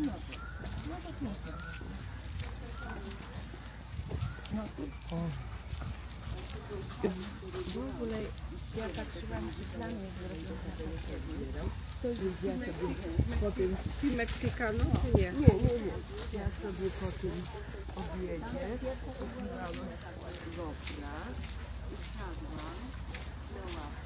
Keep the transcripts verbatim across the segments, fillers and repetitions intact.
W ogóle ja patrzyłam i dla mnie to jest ja sobie po tym... Ty Meksykanu, czy nie? Nie, nie, nie. Ja sobie po tym obiedzie kupiłam wopla i wsiadłam na ławce.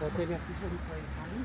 Potem jak już oni pojechali?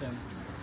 Them.